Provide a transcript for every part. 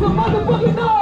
the motherfucking dog.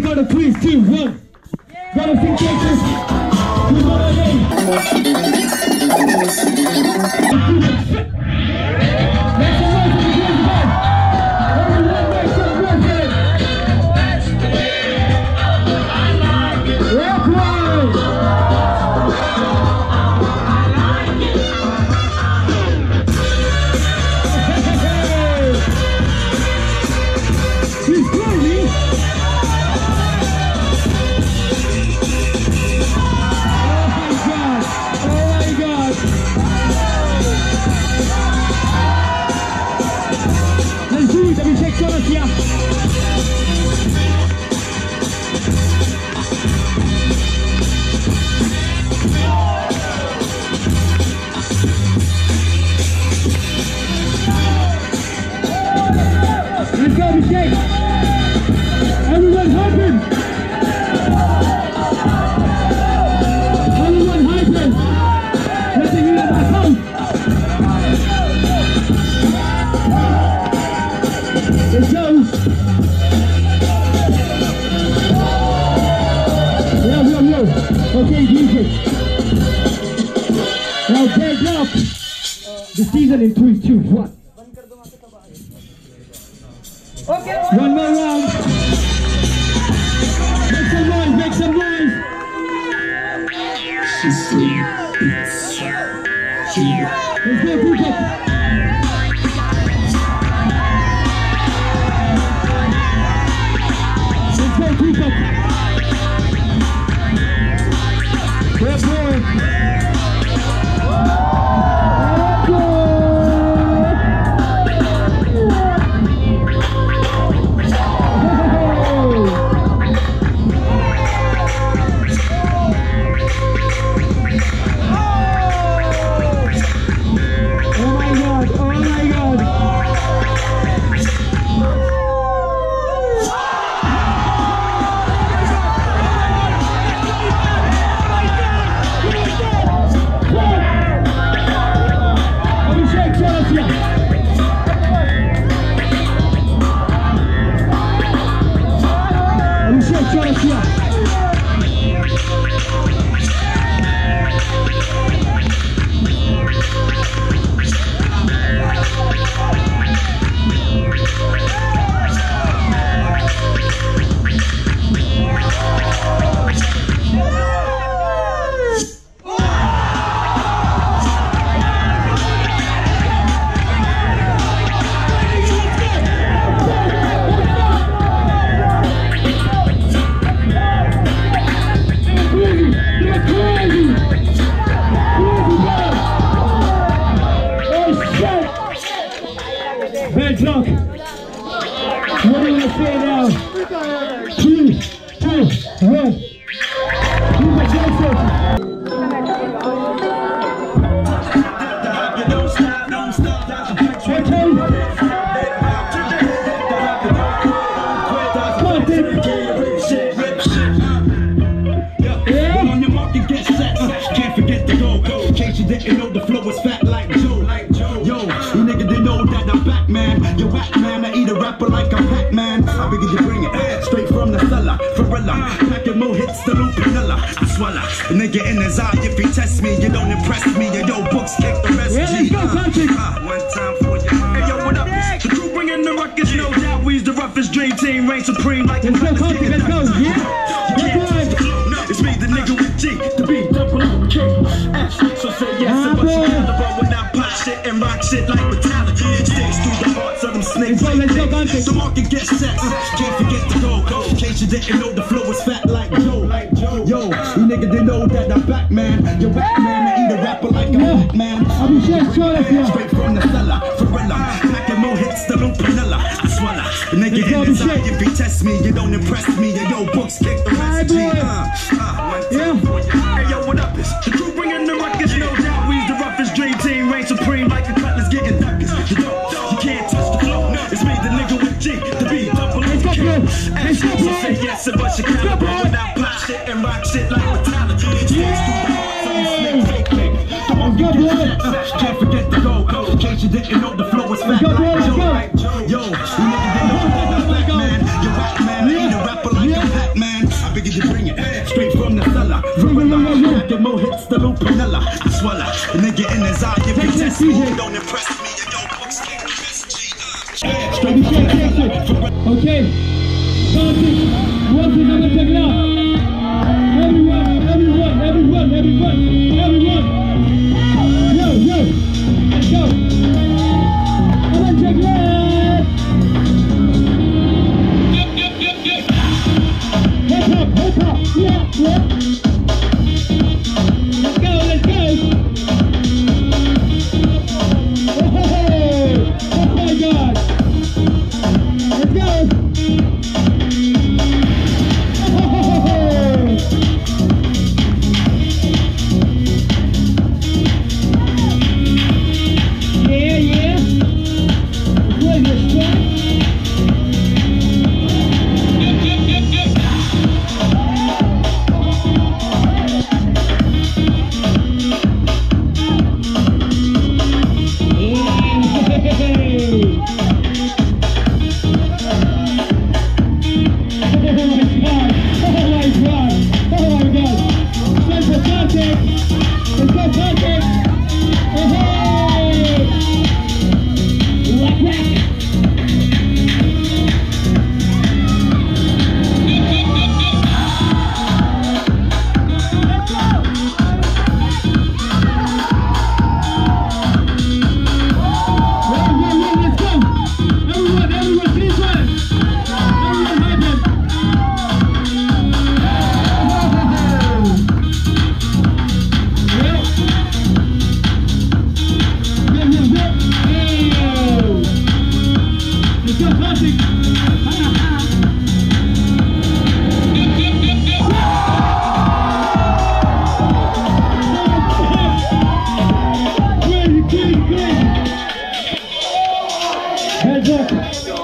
We got a 3, 2, 1. Got a few cases. We got a name. Okay, Jesus. Now back up. The season in 3, 2, 1. Okay. One more round. Make some noise. Make some noise. She's here. Let's go, Phuket. Let's go, Phuket. vanilla, I swallow. Nigga in his eye, if you test me, don't impress me. If your books can't miss G. Okay. One thing I'm gonna take it out. Everyone. Yo. I'm gonna take it out. Let's go, let's go! Oh my God! Let's go! Oh. Yeah! Play this track.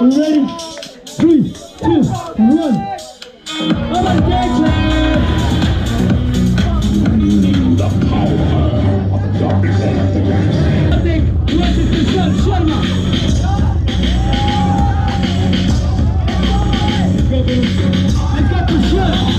Ready? 3, 2, 1. I'm a dead. The power of the dark side. I think this is Sharma. Let's go to Sharma.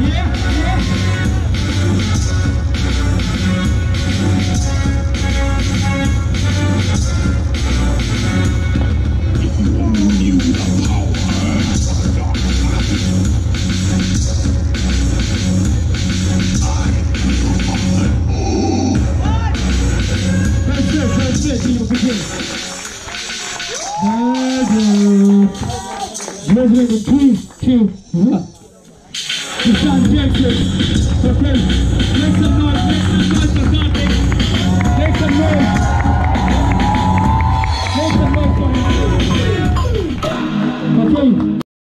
Yeah. Resident 3, 2, 1. Deshaun Jackson, the first.